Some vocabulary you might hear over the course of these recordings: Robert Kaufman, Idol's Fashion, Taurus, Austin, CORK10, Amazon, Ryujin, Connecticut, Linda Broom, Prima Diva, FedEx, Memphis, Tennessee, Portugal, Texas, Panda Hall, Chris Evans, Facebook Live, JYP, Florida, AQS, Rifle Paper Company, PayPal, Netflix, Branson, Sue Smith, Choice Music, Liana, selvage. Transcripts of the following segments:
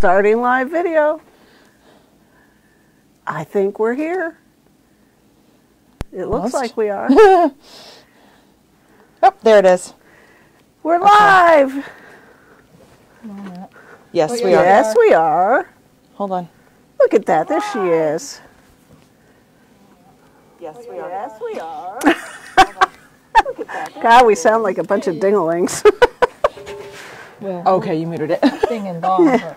Starting live video. I think we're here. It looks like we are. Oh, there it is. We're live. Yes, we are. Yes, we are. Hold on. Look at that. There she is. Yes, we are. Yes, we are. Look at that. God, we sound like a bunch of ding-a-lings. Well, okay, you muted it. Ding and dong. Yeah.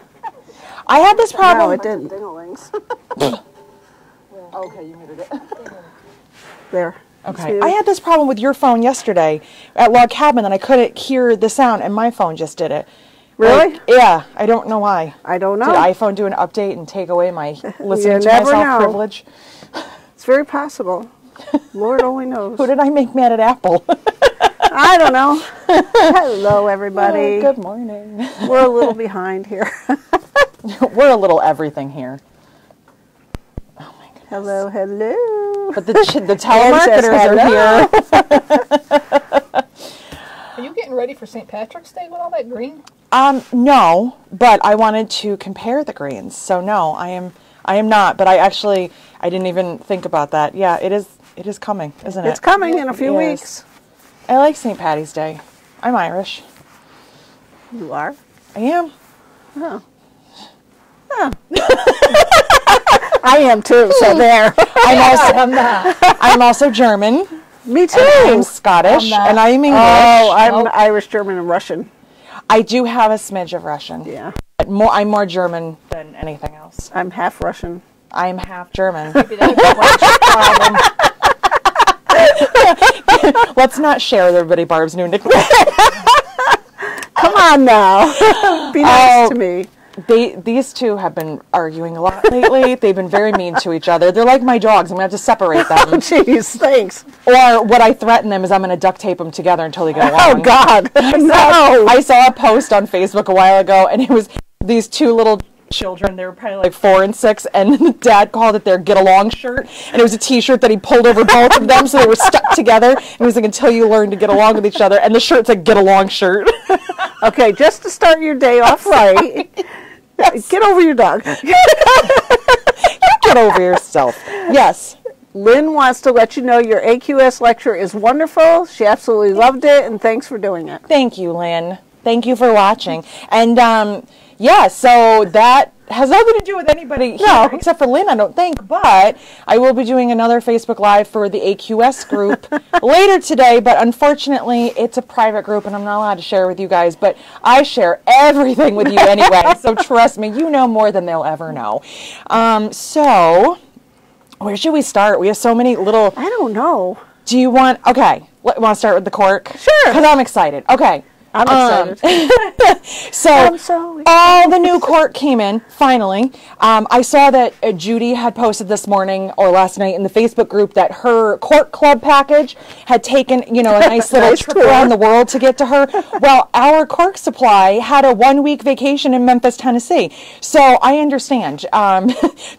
I had this problem. No, it didn't. Ding-a-lings. Okay, you muted it. There. Okay. I had this problem with your phone yesterday at Log Cabin, and I couldn't hear the sound, and my phone just did it. Really? Like, yeah. I don't know why. I don't know. Did iPhone do an update and take away my listening to myself privilege? It's very possible. Lord only knows. Who did I make mad at Apple? I don't know. Hello, everybody. Oh, good morning. We're a little behind here. We're a little everything here. Oh, my goodness. Hello, hello. But the telemarketers are here. Are you getting ready for St. Patrick's Day with all that green? No, but I wanted to compare the greens. So no, I am not. But I didn't even think about that. Yeah, it is coming, isn't it? It's coming in a few weeks. I like St. Patty's Day. I'm Irish. You are? I am. Oh. Huh. I am too, so there. I'm also German. Me too. I'm Scottish, and I'm English. Oh, I'm Irish, German, and Russian. I do have a smidge of Russian. Yeah. But I'm more German than anything else. I'm half Russian. I'm half German. Maybe that's a problem. Let's not share everybody Barb's new nickname. Come on now. Be nice to me. These two have been arguing a lot lately. They've been very mean to each other. They're like my dogs. I'm going to have to separate them. Oh, jeez, thanks. Or what I threaten them is I'm going to duct tape them together until they go along. Oh, God. No. I saw a post on Facebook a while ago, and it was these two little children. They were probably like 4 and 6, and Dad called it their get-along shirt, and it was a T-shirt that he pulled over both of them so they were stuck together, and he was like, until you learn to get along with each other, and the shirt's a get-along shirt. Okay, just to start your day off right, get over your dog. Get over yourself. Yes. Lynn wants to let you know your AQS lecture is wonderful. She absolutely loved it, and thanks for doing it. Thank you, Lynn. Thank you for watching. And, yeah, so that has nothing to do with anybody here except for Lynn, I don't think, but I will be doing another Facebook Live for the AQS group later today, but unfortunately it's a private group and I'm not allowed to share with you guys, but I share everything with you anyway, so trust me, you know more than they'll ever know. So where should we start? We have so many little... I don't know. Do you want... Okay, want to start with the cork? Sure. Because I'm excited. Okay. I'm excited. So all the new cork came in, finally. I saw that Judy had posted this morning or last night in the Facebook group that her cork club package had taken, you know, a nice little trip around the world to get to her. Well, our cork supply had a 1-week vacation in Memphis, Tennessee. So I understand.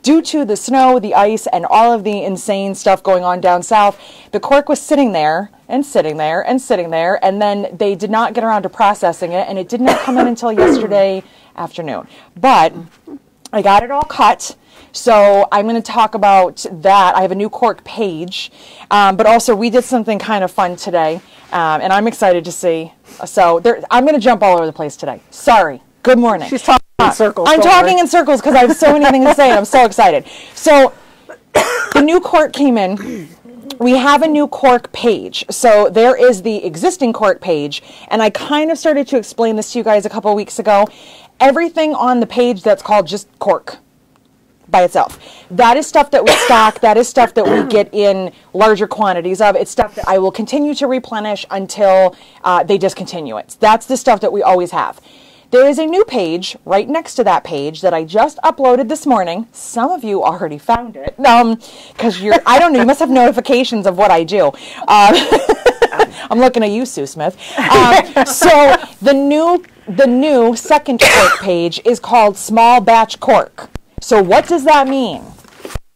Due to the snow, the ice, and all of the insane stuff going on down south, the cork was sitting there and sitting there and sitting there, and then they did not get around to processing it, and it did not come in until yesterday afternoon. But I got it all cut, so I'm going to talk about that. I have a new cork page, but also we did something kind of fun today, and I'm excited to see. So I'm going to jump all over the place today. Sorry. Good morning. She's talking in circles. I'm talking in circles because I have so many things to say, and I'm so excited. So the new cork came in. We have a new cork page. So there is the existing cork page, and I kind of started to explain this to you guys a couple weeks ago. Everything on the page that's called just cork by itself, that is stuff that we stock, that is stuff that we get in larger quantities of. It's stuff that I will continue to replenish until they discontinue it. That's the stuff that we always have. There is a new page right next to that page that I just uploaded this morning. Some of you already found it, because I don't know, you must have notifications of what I do. I'm looking at you, Sue Smith. So the new second cork page is called Small Batch Cork. So what does that mean?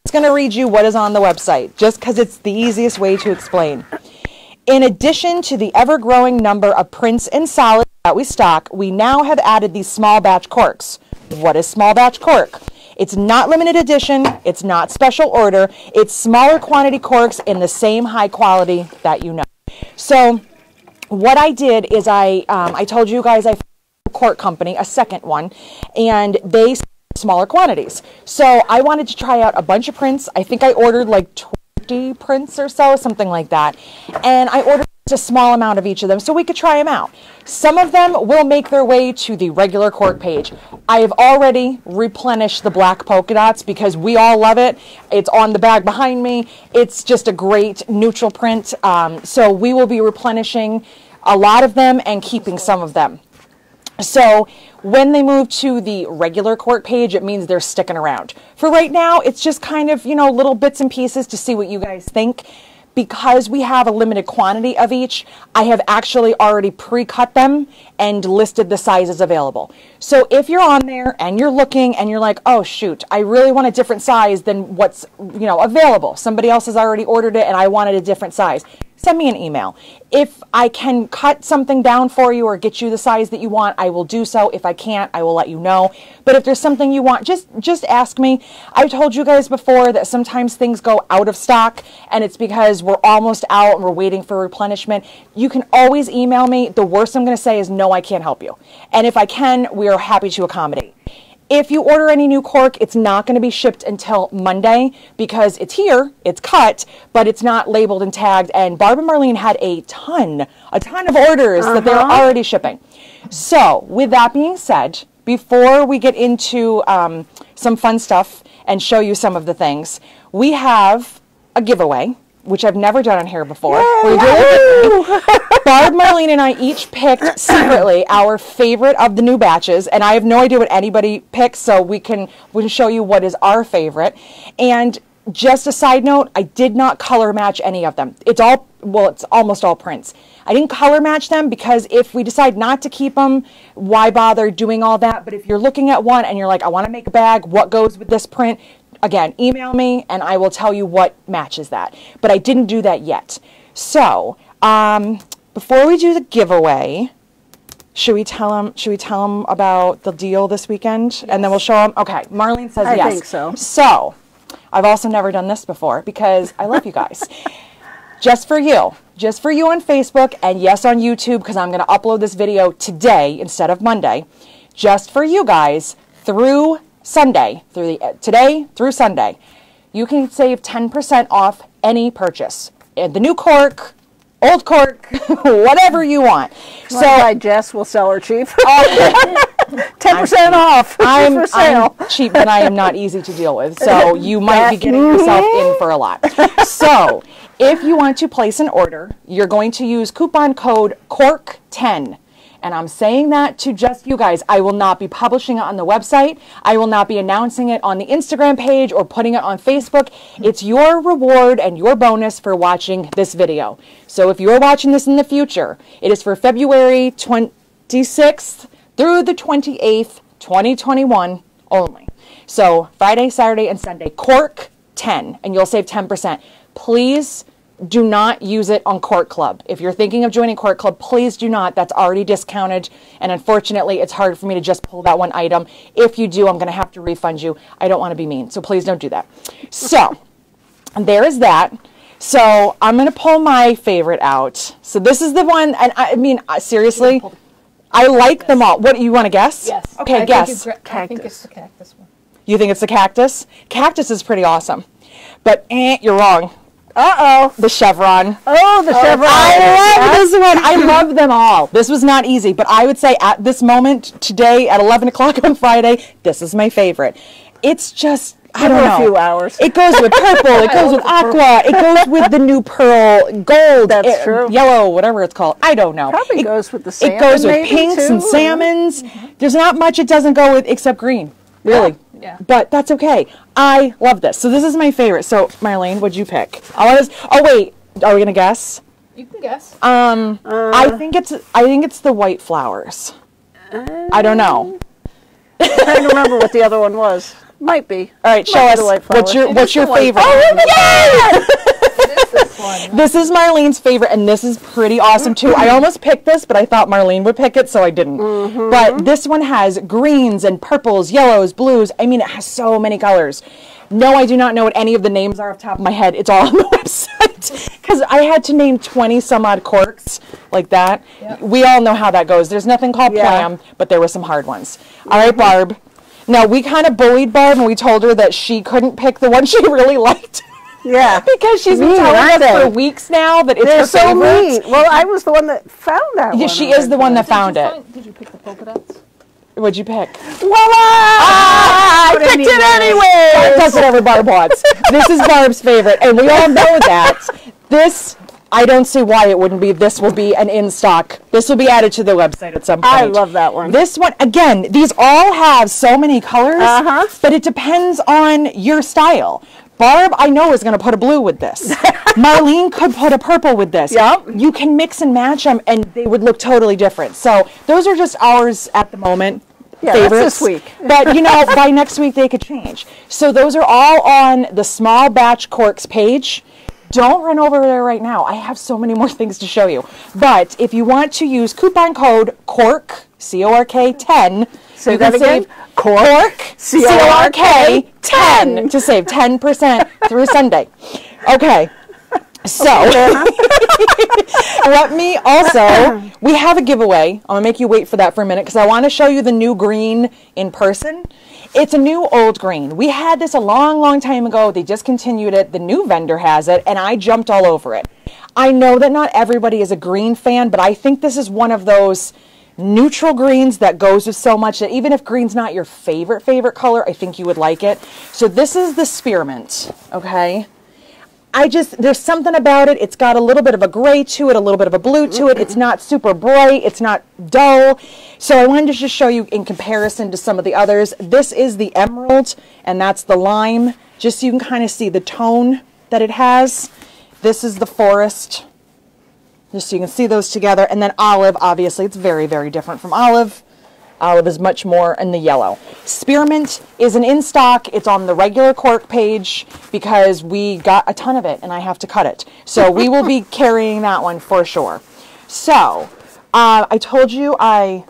It's going to read you what is on the website, just because it's the easiest way to explain. In addition to the ever-growing number of prints and solids that we stock, we now have added these small batch corks. What is small batch cork? It's not limited edition. It's not special order. It's smaller quantity corks in the same high quality that you know. So what I did is I told you guys I found a cork company, a second one, and they sell smaller quantities. So I wanted to try out a bunch of prints. I think I ordered like 20 prints or so, something like that. And I ordered a small amount of each of them so we could try them out. Some of them will make their way to the regular cork page. I have already replenished the black polka dots because we all love it. It's on the bag behind me. It's just a great neutral print. So we will be replenishing a lot of them and keeping some of them. So when they move to the regular cork page, it means they're sticking around. For right now, it's just kind of, you know, little bits and pieces to see what you guys think. Because we have a limited quantity of each, I have actually already pre-cut them and listed the sizes available. So if you're on there and you're looking and you're like, oh shoot, I really want a different size than what's, you know, available. Somebody else has already ordered it and I wanted a different size. Send me an email. If I can cut something down for you or get you the size that you want, I will do so. If I can't, I will let you know. But if there's something you want, just ask me. I've told you guys before that sometimes things go out of stock and it's because we're almost out and we're waiting for replenishment. You can always email me. The worst I'm going to say is no, I can't help you. And if I can, we are happy to accommodate. If you order any new cork, it's not going to be shipped until Monday because it's here, it's cut, but it's not labeled and tagged. And Barb and Marlene had a ton of orders that they were already shipping. So with that being said, before we get into some fun stuff and show you some of the things, we have a giveaway, which I've never done on here before. Yay, Barb, Marlene, and I each picked secretly our favorite of the new batches, and I have no idea what anybody picks, so we can show you what is our favorite. And just a side note, I did not color match any of them. It's almost all prints. I didn't color match them because if we decide not to keep them, why bother doing all that? But if you're looking at one and you're like, I want to make a bag, what goes with this print? Again, email me and I will tell you what matches that. But I didn't do that yet. So before we do the giveaway, should we tell them about the deal this weekend? Yes. And then we'll show them. Okay, Marlene says yes. I think so. So I've also never done this before because I love you guys. Just for you on Facebook and yes on YouTube because I'm going to upload this video today instead of Monday. Just for you guys through Sunday, today through Sunday, you can save 10% off any purchase. And the new cork, old cork, whatever you want. So I Jess will sell her cheap. 10% off. I'm cheap and I am not easy to deal with. So you might be getting yourself in for a lot. So if you want to place an order, you're going to use coupon code CORK10. And I'm saying that to just you guys. I will not be publishing it on the website. I will not be announcing it on the Instagram page or putting it on Facebook. It's your reward and your bonus for watching this video. So if you're watching this in the future, it is for February 26th through the 28th, 2021 only. So Friday, Saturday, and Sunday, Cork 10, and you'll save 10%. Please do not use it on Cork Club. If you're thinking of joining Cork Club, please do not. That's already discounted. And unfortunately, it's hard for me to just pull that one item. If you do, I'm going to have to refund you. I don't want to be mean, so please don't do that. So there is that. So I'm going to pull my favorite out. So this is the one, and I mean, seriously, I like them all. What, you want to guess? Yes. Okay, guess. I think it's the cactus one. You think it's the cactus? Cactus is pretty awesome. But you're wrong. Uh-oh. The chevron. Oh, the chevron. I love this one. I love them all. This was not easy, but I would say at this moment, today at 11 o'clock on Friday, this is my favorite. It's just, I don't know. A few hours. It goes with purple. It goes with aqua. It goes with the new pearl, gold. That's true. Yellow, whatever it's called. I don't know. Probably it goes with the salmon. It goes with pinks and salmons. Mm-hmm. There's not much it doesn't go with except green, really. Yeah. Yeah. But that's okay. I love this. So this is my favorite. So Marlene, what'd you pick? Oh wait, are we gonna guess? You can guess. I think it's the white flowers. I don't know. I'm trying to remember what the other one was. Might be. All right, show us. What's your favorite? Oh yeah! one. This is Marlene's favorite, and this is pretty awesome too. I almost picked this, but I thought Marlene would pick it, so I didn't. Mm-hmm. But this one has greens and purples, yellows, blues. I mean, it has so many colors. No, I do not know what any of the names are off the top of my head. It's all on the website. Because I had to name 20 some odd corks like that. Yep. We all know how that goes. There's nothing called Plam, but there were some hard ones. Mm-hmm. All right, Barb. Now, we kind of bullied Barb, and we told her that she couldn't pick the one she really liked. Yeah. Because she's been telling us for weeks now that it's her favorite. They're so mean. Well, I was the one that found that one. Yeah, she is the one that found it. Did you pick the polka dots? What'd you pick? Voila! Ah, I picked it anyway! That's whatever Barb wants. This is Barb's favorite, and we all know that. This, I don't see why it wouldn't be. This will be an in-stock. This will be added to the website at some point. I love that one. This one, again, these all have so many colors, but it depends on your style. Barb, I know, is going to put a blue with this. Marlene could put a purple with this. Yep. You can mix and match them, and they would look totally different. So those are just ours at the moment. Yeah, favorites. That's this week. But, you know, by next week they could change. So those are all on the Small Batch Corks page. Don't run over there right now. I have so many more things to show you. But if you want to use coupon code CORK, C-O-R-K 10, so you can save CORK, C-O-R-K 10 to save 10% through Sunday. Okay. So, let me also, we have a giveaway. I'm going to make you wait for that for a minute because I want to show you the new green in person. It's a new old green. We had this a long, long time ago. They discontinued it. The new vendor has it, and I jumped all over it. I know that not everybody is a green fan, but I think this is one of those neutral greens that goes with so much that even if green's not your favorite color, I think you would like it. So this is the spearmint, okay? There's something about it. It's got a little bit of a gray to it, a little bit of a blue to it. It's not super bright. It's not dull. So I wanted to just show you in comparison to some of the others. This is the emerald, and that's the lime. Just so you can kind of see the tone that it has. This is the forest. Just so you can see those together. And then olive, obviously, it's very, very different from olive. Olive is much more in the yellow. Spearmint is an in-stock. It's on the regular Cork page because we got a ton of it and I have to cut it. So we will be carrying that one for sure. So I told you I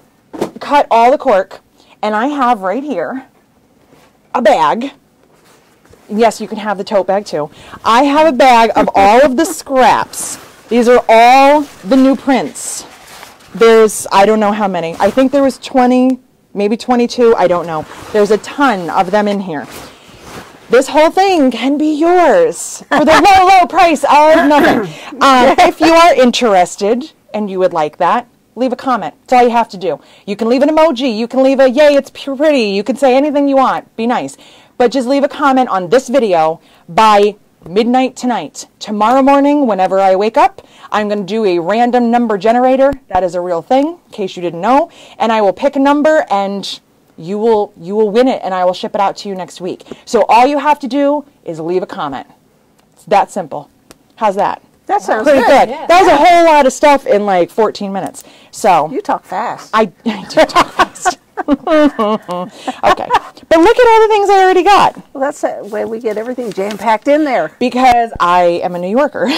cut all the cork, and I have right here a bag. Yes, you can have the tote bag too. I have a bag of all of the scraps. These are all the new prints. There's, I don't know how many. I think there was 20, maybe 22. I don't know. There's a ton of them in here. This whole thing can be yours for the low, low price of nothing. If you are interested and you would like that, leave a comment. That's all you have to do. You can leave an emoji. You can leave a, yay, it's pretty. You can say anything you want. Be nice. But just leave a comment on this video by midnight tonight. Tomorrow morning, whenever I wake up, I'm going to do a random number generator. That is a real thing, in case you didn't know. And I will pick a number, and you will win it, and I will ship it out to you next week. So all you have to do is leave a comment. It's that simple. How's that? That sounds pretty good. Yeah. That was a whole lot of stuff in like 14 minutes. So you talk fast. I do talk fast. Okay, but look at all the things I already got. Well, that's the way we get everything jam-packed in there. Because I am a New Yorker.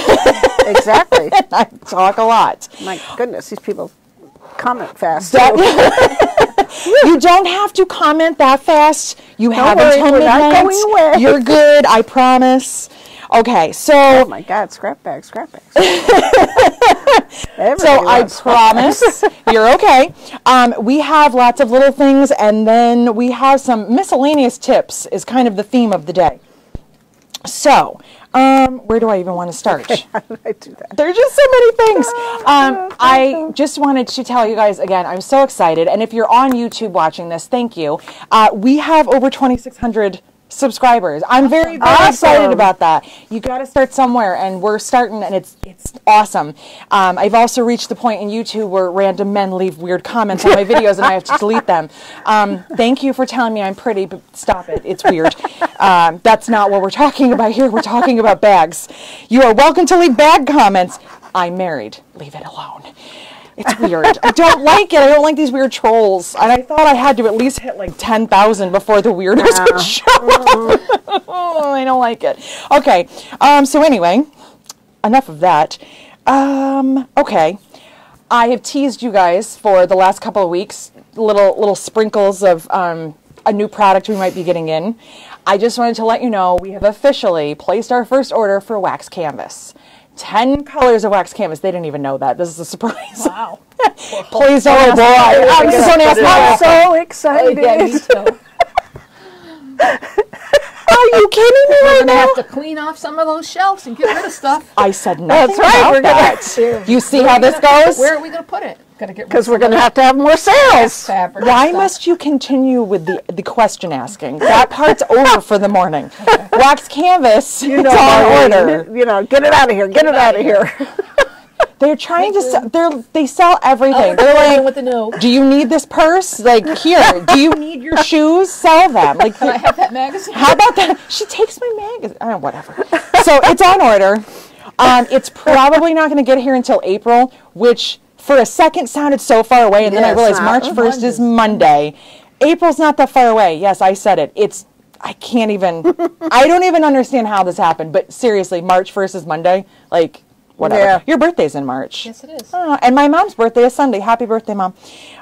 Exactly. And I talk a lot. My goodness, these people comment fast. You don't have to comment that fast. You have until midnight. We're not going away. You're good, I promise. Okay, so... Oh my God, scrap bag, scrap bags. So I promise you're okay. We have lots of little things, and then we have some miscellaneous tips is kind of the theme of the day. So where do I even want to start? Okay, how did I do that? There's just so many things. I just wanted to tell you guys again, I'm so excited. And if you're on YouTube watching this, thank you. We have over 2,600 subscribers. I'm very, very excited about that. You got to start somewhere, and we're starting, and it's awesome. I've also reached the point in YouTube where random men leave weird comments on my videos, and I have to delete them. Thank you for telling me I'm pretty, but stop it. It's weird. That's not what we're talking about here. We're talking about bags. You are welcome to leave bag comments. I'm married. Leave it alone. It's weird. I don't like it. I don't like these weird trolls. And I thought I had to at least hit like 10,000 before the weirders would show up. I don't like it. Okay. So anyway, enough of that. Okay. I have teased you guys for the last couple of weeks, little sprinkles of a new product we might be getting in. I just wanted to let you know we have officially placed our first order for wax canvas. 10 colors of wax canvas. They didn't even know that. This is a surprise. Wow. Please don't ask. Oh, Mrs. O'Neill, I'm so excited. Oh, yeah, me too. Are you kidding me right now? We're going to have to clean off some of those shelves and get rid of stuff. I said nothing about that. You see how this goes? Where are we going to put it? Because we're going to have more sales. Why must you continue with the question asking? That part's over for the morning. Okay. Wax canvas, you know, it's on order. You know, get it out of here. Get it out of here. They're trying to sell, they sell everything. Oh, they're like, do you need this purse? Like, here, do you need your shoes? Sell them. Like, can I have that magazine? How about that? She takes my magazine. Oh, whatever. So it's on order. It's probably not going to get here until April, which for a second sounded so far away, and then I realized March 1st is Monday. April's not that far away. Yes, I said it. It's, I can't even, I don't even understand how this happened, but seriously, March 1st is Monday. Like, whatever. Yeah. Your birthday's in March. Yes, it is. Oh, and my mom's birthday is Sunday. Happy birthday, Mom.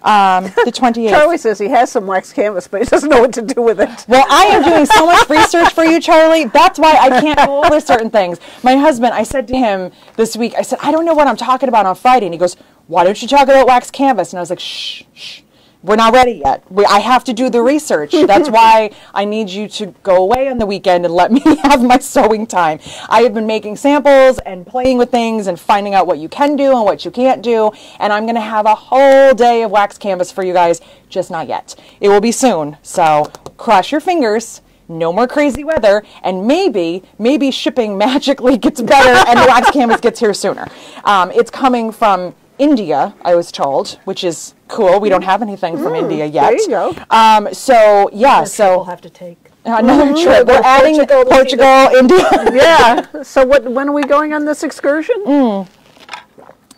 The 28th. Charlie says he has some wax canvas, but he doesn't know what to do with it. Well, I am doing so much research for you, Charlie. That's why I can't go over certain things. My husband, I said to him this week, I said, I don't know what I'm talking about on Friday. And he goes, why don't you talk about wax canvas? And I was like, shh, shh. We're not ready yet. I have to do the research. That's why I need you to go away on the weekend and let me have my sewing time. I have been making samples and playing with things and finding out what you can do and what you can't do. And I'm going to have a whole day of wax canvas for you guys. Just not yet. It will be soon. So cross your fingers. No more crazy weather. And maybe shipping magically gets better and the wax canvas gets here sooner. It's coming from India, I was told, which is cool. We don't have anything from India yet. There you go. So yeah, so we'll have to take another trip. We're adding Portugal, India. Yeah. So when are we going on this excursion?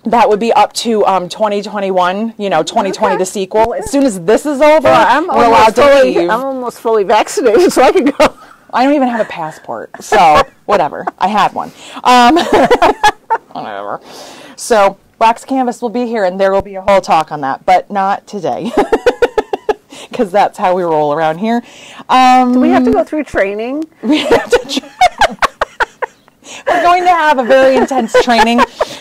That would be up to 2021. You know, 2020, the sequel. As soon as this is over, we're allowed to leave. I'm almost fully vaccinated, so I can go. I don't even have a passport, so whatever. I had one. Whatever. So. Wax canvas will be here, and there will be a whole talk on that, but not today, because that's how we roll around here. Do we have to go through training? We have to We're going to have a very intense training.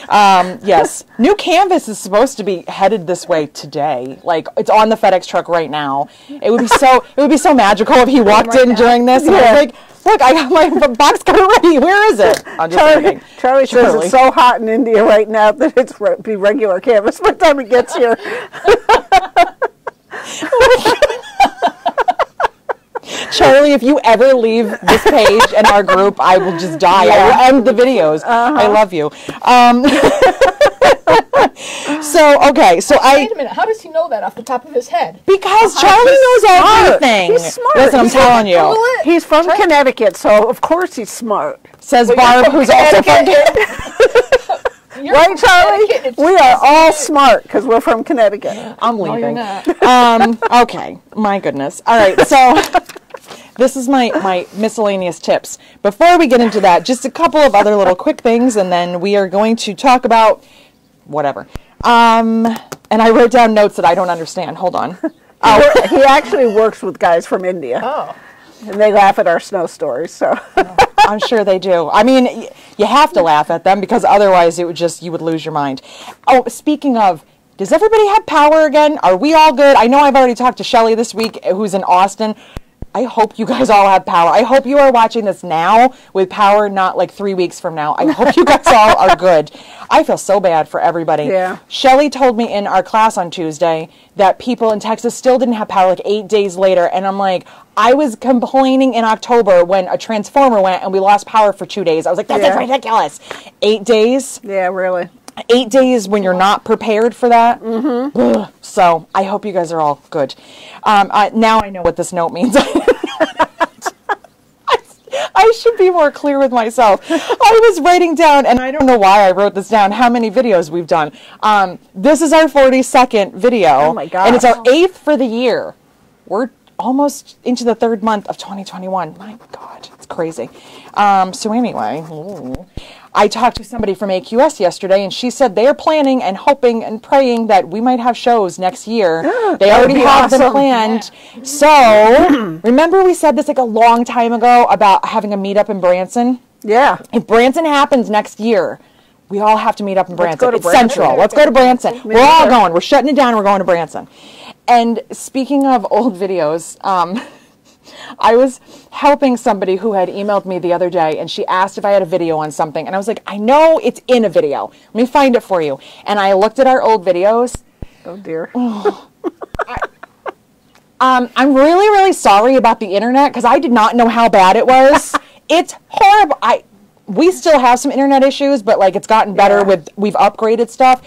Yes. New canvas is supposed to be headed this way today. Like, it's on the FedEx truck right now. It would be so magical if he walked in during this and I was like, look, I got my box cutter ready. Where is it? I'm just kidding. Charlie says it's so hot in India right now that it's be regular canvas by the time it gets here. Charlie, if you ever leave this page and our group, I will just die. Yeah. I will end the videos. I love you. Wait a minute. How does he know that off the top of his head? Because Charlie knows everything. He's smart. Listen, I'm telling you. He's from Connecticut, so of course he's smart. Says Barb, who's also from Connecticut. Right, Charlie? We are all smart because we're from Connecticut. I'm leaving. No, you're not. Okay. My goodness. All right. So this is my miscellaneous tips. Before we get into that, just a couple of other little quick things, and then we are going to talk about whatever. And I wrote down notes that I don't understand. Hold on. He actually works with guys from India. Oh. And they laugh at our snow stories, so. I'm sure they do. I mean, you have to laugh at them because otherwise you would lose your mind. Oh, speaking of, does everybody have power again? Are we all good? I know I've already talked to Shelly this week, who's in Austin. I hope you guys all have power. I hope you are watching this now with power, not like 3 weeks from now. I hope you guys all are good. I feel so bad for everybody. Yeah. Shelly told me in our class on Tuesday that people in Texas still didn't have power like 8 days later. And I'm like, I was complaining in October when a transformer went and we lost power for 2 days. I was like, that's ridiculous. 8 days? Yeah, really. 8 days when you're not prepared for that. Mm-hmm. So I hope you guys are all good. Now I know what this note means. I should be more clear with myself. I was writing down, and I don't know why I wrote this down, how many videos we've done. This is our 42nd video. Oh, my God. And it's our 8th for the year. We're almost into the 3rd month of 2021. My God, it's crazy. So anyway, I talked to somebody from AQS yesterday, and she said they are planning and hoping and praying that we might have shows next year. They already have them planned. Yeah. So remember we said this like a long time ago about having a meetup in Branson? Yeah. If Branson happens next year, we all have to meet up in Branson. Let's go to Branson. It's central. Let's go to Branson. We're all going. We're shutting it down. We're going to Branson. And speaking of old videos, I was helping somebody who had emailed me the other day, and she asked if I had a video on something. And I was like, I know it's in a video. Let me find it for you. And I looked at our old videos. Oh, dear. Oh, I'm really, really sorry about the internet because I did not know how bad it was. It's horrible. We still have some internet issues, but like it's gotten better with, we've upgraded stuff.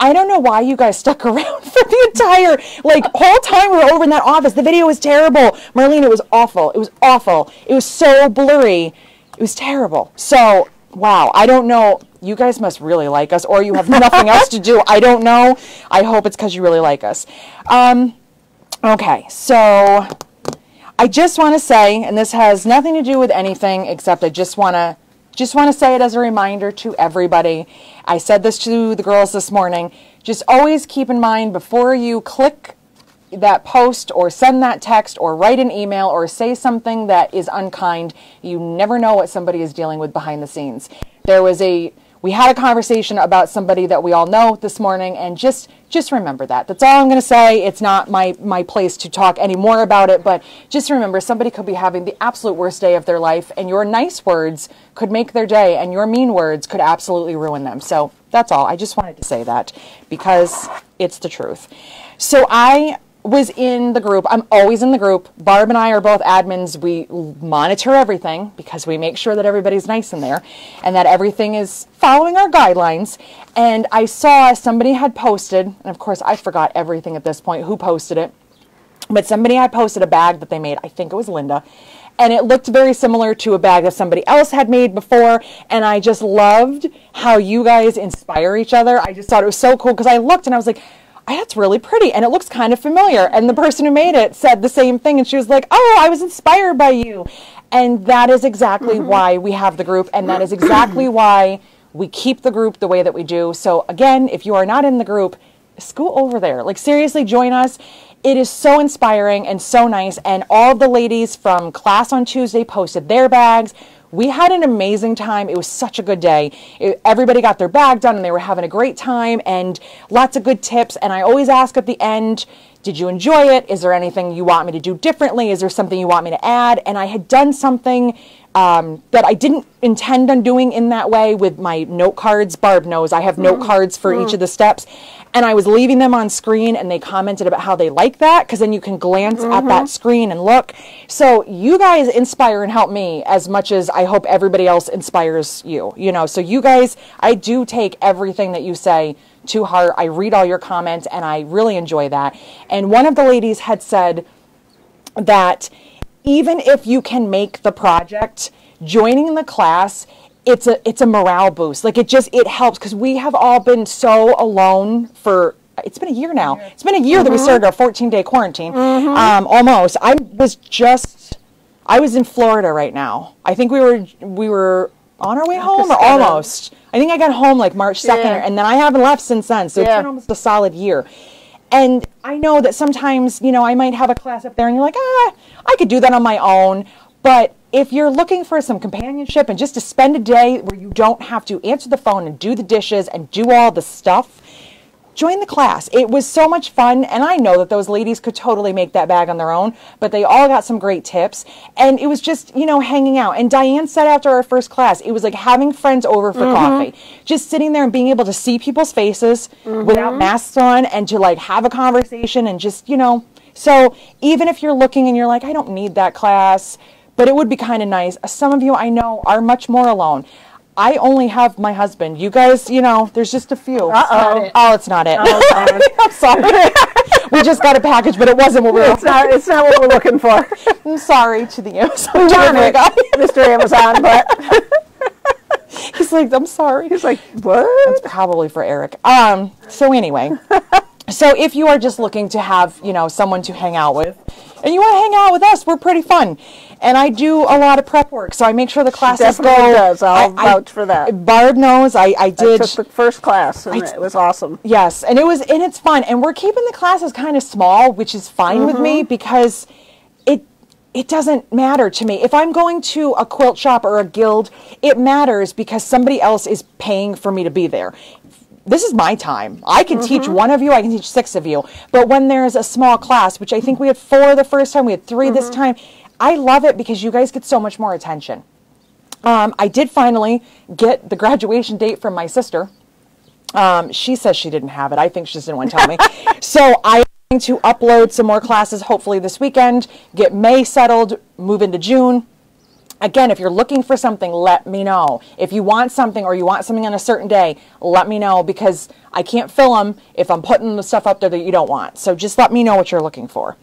I don't know why you guys stuck around for the entire, like, whole time we were over in that office. The video was terrible. Marlene, it was awful. It was awful. It was so blurry. It was terrible. So, wow. I don't know. You guys must really like us, or you have nothing else to do. I don't know. I hope it's because you really like us. Okay. So, I just want to say, and this has nothing to do with anything, except I just want to say it as a reminder to everybody. I said this to the girls this morning. Just always keep in mind before you click that post or send that text or write an email or say something that is unkind, you never know what somebody is dealing with behind the scenes. We had a conversation about somebody that we all know this morning, and just remember that. That's all I'm going to say. It's not my place to talk any more about it, but just remember somebody could be having the absolute worst day of their life, and your nice words could make their day, and your mean words could absolutely ruin them. So that's all. I just wanted to say that because it's the truth. So I was in the group. I'm always in the group. Barb and I are both admins. We monitor everything because we make sure that everybody's nice in there and that everything is following our guidelines. And I saw somebody had posted, and of course I forgot everything at this point, who posted it, but somebody had posted a bag that they made. I think it was Linda. And it looked very similar to a bag that somebody else had made before. And I just loved how you guys inspire each other. I just thought it was so cool because I looked and I was like, that's really pretty, and it looks kind of familiar. And the person who made it said the same thing, and she was like, oh, I was inspired by you. And that is exactly why we have the group, and that is exactly why we keep the group the way that we do. So, again, if you are not in the group, scoot over there. Like, seriously, join us. It is so inspiring and so nice, and all the ladies from class on Tuesday posted their bags. We had an amazing time. It was such a good day. Everybody got their bag done, and they were having a great time, and lots of good tips. And I always ask at the end, did you enjoy it? Is there anything you want me to do differently? Is there something you want me to add? And I had done something that I didn't intend on doing in that way with my note cards. Barb knows I have note cards for each of the steps. And I was leaving them on screen, and they commented about how they like that because then you can glance at that screen and look. So you guys inspire and help me as much as I hope everybody else inspires you. You know, so you guys, I do take everything that you say to heart. I read all your comments, and I really enjoy that. And one of the ladies had said that even if you can make the project, joining the class, it's a morale boost. Like it helps because we have all been so alone for, it's been a year now. It's been a year that we started our 14-day quarantine, almost. I was in Florida right now. I think we were on our way home or almost. I think I got home like March 2nd, and then I haven't left since then. So it's been almost a solid year. And I know that sometimes, you know, I might have a class up there and you're like, I could do that on my own. But if you're looking for some companionship and just to spend a day where you don't have to answer the phone and do the dishes and do all the stuff, join the class. It was so much fun. And I know that those ladies could totally make that bag on their own, but they all got some great tips. And it was just, you know, hanging out. And Diane said after our first class, it was like having friends over for coffee, just sitting there and being able to see people's faces without masks on and to like have a conversation and just, you know. So even if you're looking and you're like, I don't need that class, but it would be kind of nice. Some of you I know are much more alone. I only have my husband. You guys, you know, there's just a few. It's not it. Oh, I'm sorry. We just got a package, but it wasn't what we were looking for. It's not what we're looking for. I'm sorry to the Amazon. Darn it, Mr. Amazon, but he's like, I'm sorry. He's like, what? That's probably for Eric. So anyway, so if you are just looking to have, you know, someone to hang out with, and you want to hang out with us, we're pretty fun. And I do a lot of prep work, so I make sure the classes go. Does. I'll vouch for that. Barb knows. I took the first class, and it was awesome. Yes, and it was, and it's fun. And we're keeping the classes kind of small, which is fine with me, because it doesn't matter to me. If I'm going to a quilt shop or a guild, it matters because somebody else is paying for me to be there. This is my time. I can teach one of you, I can teach six of you. But when there's a small class, which I think we had four the first time, we had three this time, I love it because you guys get so much more attention. I did finally get the graduation date from my sister. She says she didn't have it. I think she just didn't want to tell me. So I'm going to upload some more classes hopefully this weekend, get May settled, move into June. Again, if you're looking for something, let me know. If you want something or you want something on a certain day, let me know, because I can't fill them if I'm putting the stuff up there that you don't want. So just let me know what you're looking for.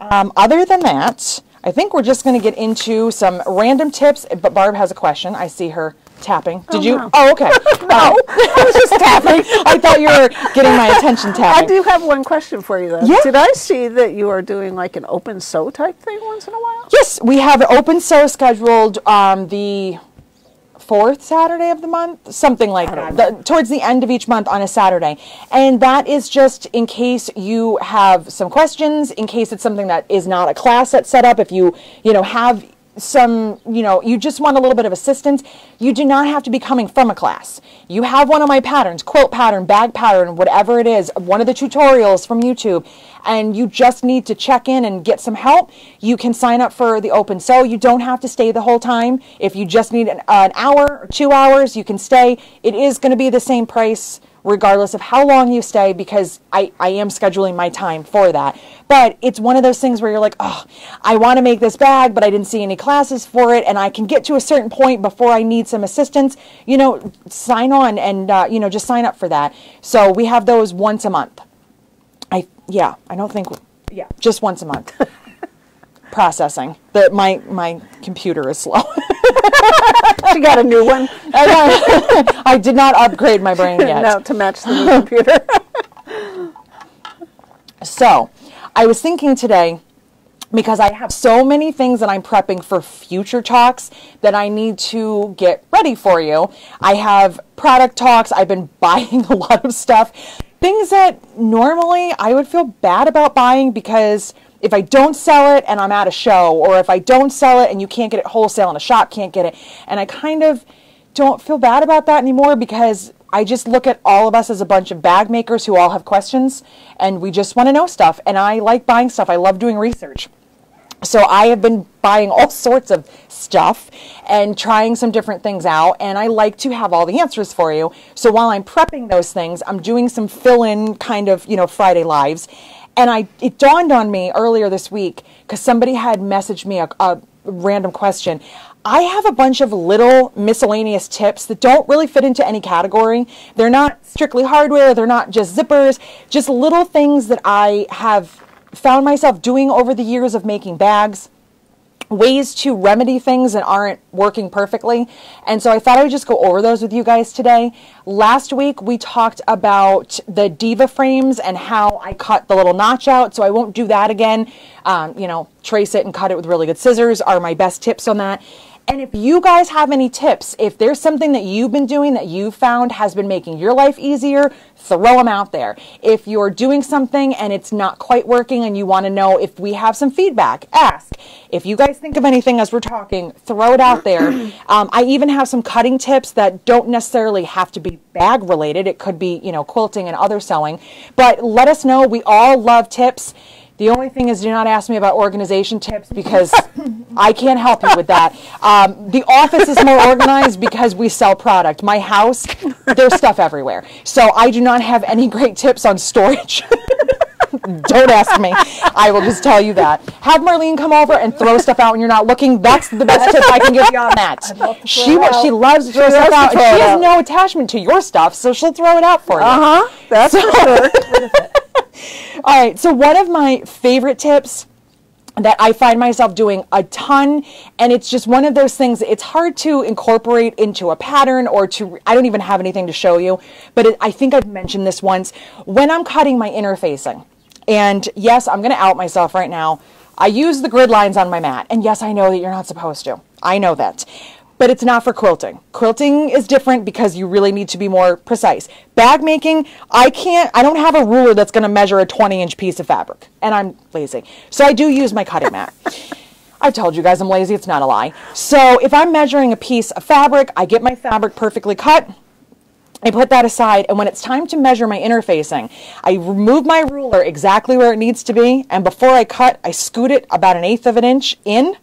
Other than that, I think we're just going to get into some random tips. But Barb has a question. I see her tapping. Did you? No. Oh, okay. No, I was just tapping. I thought you were getting my attention tapping. I do have one question for you, though. Yeah. Did I see that you are doing like an open sew type thing once in a while? Yes, we have an open sew scheduled the fourth Saturday of the month, something like that, towards the end of each month on a Saturday. And that is just in case you have some questions, in case it's something that is not a class that's set up, if you, have some, you just want a little bit of assistance. You do not have to be coming from a class. You have one of my patterns, quilt pattern, bag pattern, whatever it is, one of the tutorials from YouTube, and you just need to check in and get some help. You can sign up for the open sew. You don't have to stay the whole time. If you just need an hour or 2 hours, you can stay. It is going to be the same price regardless of how long you stay, because I am scheduling my time for that. But it's one of those things where you're like, oh, I want to make this bag, but I didn't see any classes for it, and I can get to a certain point before I need some assistance. Sign on and, just sign up for that. So we have those once a month. Just once a month. Processing. My computer is slow. She got a new one. I did not upgrade my brain yet. No, to match the new computer. So, I was thinking today, because I have so many things that I'm prepping for future talks that I need to get ready for you. I have product talks. I've been buying a lot of stuff. Things that normally I would feel bad about buying, because if I don't sell it and I'm at a show, or if I don't sell it and you can't get it wholesale and a shop can't get it, and I kind of don't feel bad about that anymore, because I just look at all of us as a bunch of bag makers who all have questions and we just want to know stuff, and I like buying stuff. I love doing research. So I have been buying all sorts of stuff and trying some different things out, and I like to have all the answers for you. So while I'm prepping those things, I'm doing some fill-in kind of, Friday lives. And it dawned on me earlier this week, because somebody had messaged me a random question. I have a bunch of little miscellaneous tips that don't really fit into any category. They're not strictly hardware. They're not just zippers, just little things that I have found myself doing over the years of making bags, ways to remedy things that aren't working perfectly. And so I thought I would just go over those with you guys today. Last week we talked about the Diva frames and how I cut the little notch out, so I won't do that again. Trace it and cut it with really good scissors are my best tips on that. And if you guys have any tips, if there's something that you've been doing that you found has been making your life easier, throw them out there. If you're doing something and it's not quite working and you want to know if we have some feedback, ask. If you guys think of anything as we're talking, throw it out there. I even have some cutting tips that don't necessarily have to be bag related. It could be, quilting and other sewing. But let us know. We all love tips. The only thing is, do not ask me about organization tips, because I can't help you with that. The office is more organized because we sell product. My house, there's stuff everywhere. So I do not have any great tips on storage. Don't ask me. I will just tell you that. Have Marlene come over and throw stuff out when you're not looking. That's the best tip I can give you on that. She loves to throw stuff out. And she has no attachment to your stuff, so she'll throw it out for you. That's for sure. All right, so one of my favorite tips that I find myself doing a ton, and it's just one of those things, it's hard to incorporate into a pattern or I don't even have anything to show you, but I think I've mentioned this once. When I'm cutting my interfacing, and yes, I'm going to out myself right now. I use the grid lines on my mat. And yes, I know that you're not supposed to. I know that. But it's not for quilting. Quilting is different because you really need to be more precise. Bag making, I don't have a ruler that's gonna measure a 20-inch piece of fabric, and I'm lazy. So I do use my cutting mat. I've told you guys I'm lazy, it's not a lie. So if I'm measuring a piece of fabric, I get my fabric perfectly cut, I put that aside, and when it's time to measure my interfacing, I remove my ruler exactly where it needs to be, and before I cut, I scoot it about 1/8 of an inch in,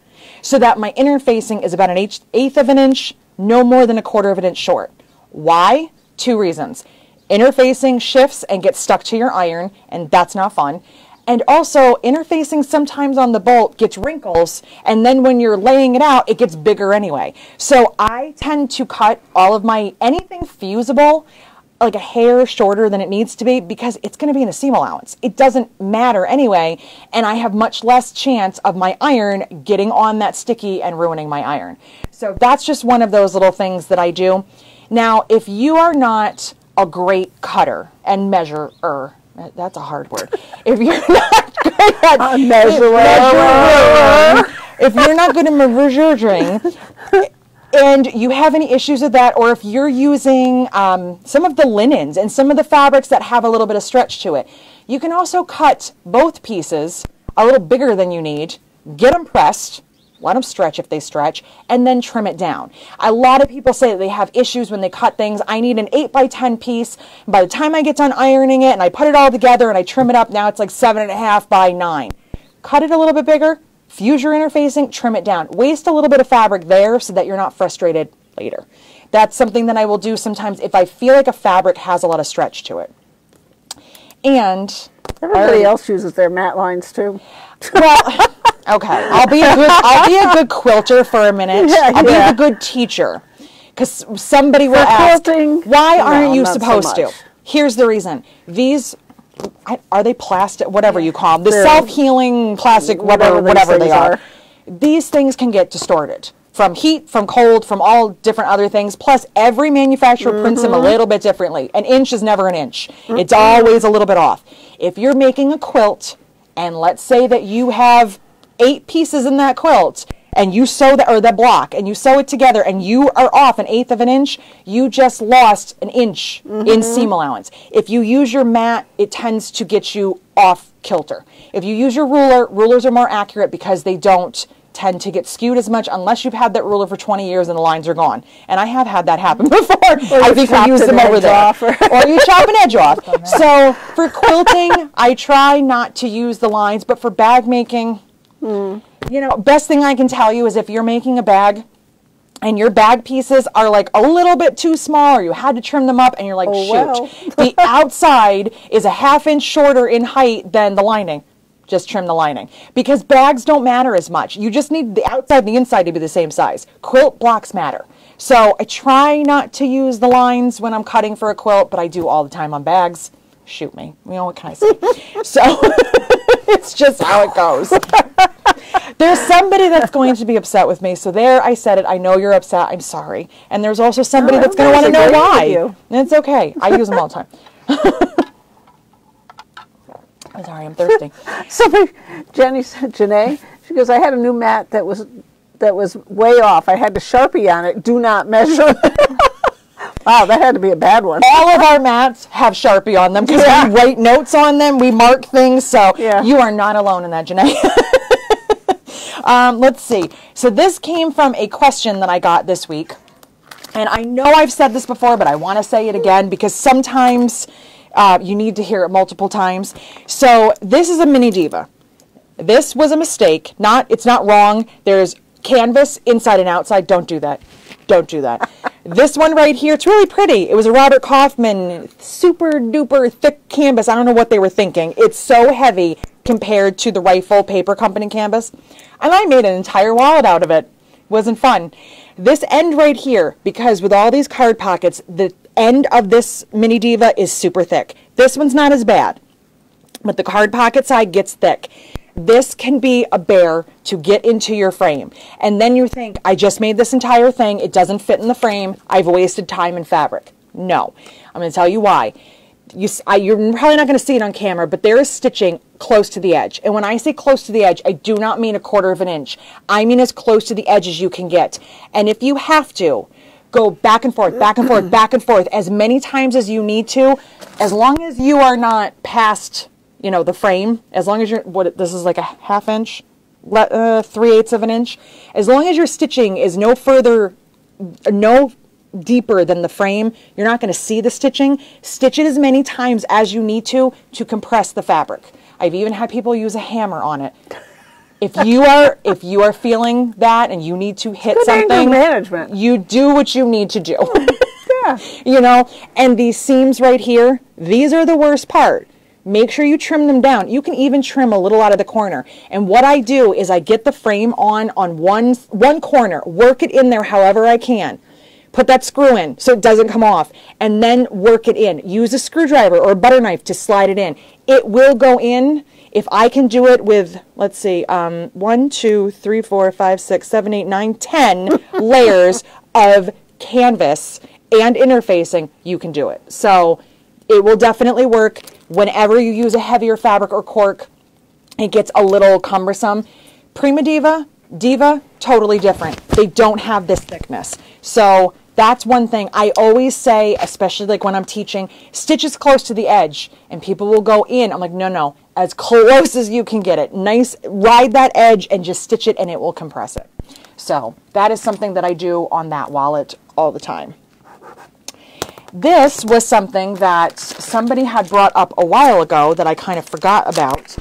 so that my interfacing is about 1/8 of an inch, no more than 1/4 of an inch short. Why? 2 reasons. Interfacing shifts and gets stuck to your iron, and that's not fun. And also, interfacing sometimes on the bolt gets wrinkles, and then when you're laying it out, it gets bigger anyway. So I tend to cut all of my, anything fusible, like a hair shorter than it needs to be, because it's going to be in a seam allowance. It doesn't matter anyway, and I have much less chance of my iron getting on that sticky and ruining my iron. So that's just one of those little things that I do. Now, if you are not a great cutter and measurer, that's a hard word. If you're not good at measurer, if you're not good at measuring, and you have any issues with that, or if you're using some of the linens and some of the fabrics that have a little bit of stretch to it, you can also cut both pieces a little bigger than you need, get them pressed, let them stretch if they stretch, and then trim it down. A lot of people say that they have issues when they cut things. I need an 8x10 piece. By the time I get done ironing it and I put it all together and I trim it up, now it's like 7.5 by 9. Cut it a little bit bigger. Fuse your interfacing, trim it down. Waste a little bit of fabric there so that you're not frustrated later. That's something that I will do sometimes if I feel like a fabric has a lot of stretch to it. And everybody else uses their mat lines too. Well, okay, I'll be a good quilter for a minute. Yeah, I'll be a good teacher, because somebody will ask, why aren't you supposed to? Here's the reason. These are they plastic, whatever you call them, the self-healing plastic rubber, whatever they are. These things can get distorted from heat, from cold, from all different other things. Plus, every manufacturer prints them a little bit differently. An inch is never an inch. It's always a little bit off. If you're making a quilt, and let's say that you have 8 pieces in that quilt, and you sew that, or that block, and you sew it together, and you are off 1/8 of an inch, you just lost 1 inch in seam allowance. If you use your mat, it tends to get you off kilter. If you use your ruler, rulers are more accurate because they don't tend to get skewed as much unless you've had that ruler for 20 years and the lines are gone. And I have had that happen before. I think I used them over there. Or you chop an edge off. So for quilting, I try not to use the lines, but for bag making, you know, best thing I can tell you is if you're making a bag and your bag pieces are like a little bit too small or you had to trim them up and you're like, oh, shoot, well. The outside is 1/2 inch shorter in height than the lining. Just trim the lining, because bags don't matter as much. You just need the outside and the inside to be the same size. Quilt blocks matter. So I try not to use the lines when I'm cutting for a quilt, but I do all the time on bags. Shoot me. You know, what can I say? So it's just how it goes. There's somebody that's going to be upset with me. So there, I said it. I know you're upset. I'm sorry. And there's also somebody that's going to want to know why. It's okay. I use them all the time. I'm sorry. I'm thirsty. Somebody, Jenny said, Janae, she goes, I had a new mat that was way off. I had to Sharpie on it. Do not measure. Wow, that had to be a bad one. All of our mats have Sharpie on them because we write notes on them. We mark things. So you are not alone in that, Janae. Let's see. So this came from a question that I got this week. And I know I've said this before, but I want to say it again because sometimes you need to hear it multiple times. So this is a mini diva. This was a mistake. It's not wrong. There's canvas inside and outside. Don't do that. Don't do that. This one right here, it's really pretty. It was a Robert Kaufman super duper thick canvas. I don't know what they were thinking. It's so heavy compared to the Rifle Paper Company canvas. And I made an entire wallet out of it. Wasn't fun. This end right here, because with all these card pockets, the end of this mini diva is super thick. This one's not as bad, but the card pocket side gets thick. This can be a bear to get into your frame. And then you think, I just made this entire thing. It doesn't fit in the frame. I've wasted time and fabric. No. I'm going to tell you why. you're probably not going to see it on camera, but there is stitching close to the edge. And when I say close to the edge, I do not mean 1/4 of an inch. I mean as close to the edge as you can get. And if you have to, go back and forth, back and forth, back and forth, as many times as you need to, as long as you are not past, you know, the frame, as long as you're, what, this is like a 1/2 inch, 3/8 of an inch, as long as your stitching is no further, no deeper than the frame, you're not going to see the stitching. Stitch it as many times as you need to compress the fabric. I've even had people use a hammer on it. If you are feeling that and you need to hit something, management. You do what you need to do. Yeah. You know, and these seams right here, these are the worst part. Make sure you trim them down. You can even trim a little out of the corner. And what I do is I get the frame on one corner, work it in there however I can. Put that screw in so it doesn't come off, and then work it in. Use a screwdriver or a butter knife to slide it in. It will go in. If I can do it with, let's see, 1, 2, 3, 4, 5, 6, 7, 8, 9, 10 layers of canvas and interfacing, you can do it. So it will definitely work. Whenever you use a heavier fabric or cork, it gets a little cumbersome. Prima Diva, Diva, totally different. They don't have this thickness. So that's one thing I always say, especially like when I'm teaching, stitch as close to the edge, and people will go in. I'm like, no, as close as you can get it. Nice, ride that edge and just stitch it and it will compress it. So that is something that I do on that wallet all the time. This was something that somebody had brought up a while ago that I kind of forgot about